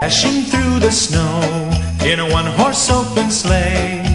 Dashing through the snow in a one-horse open sleigh.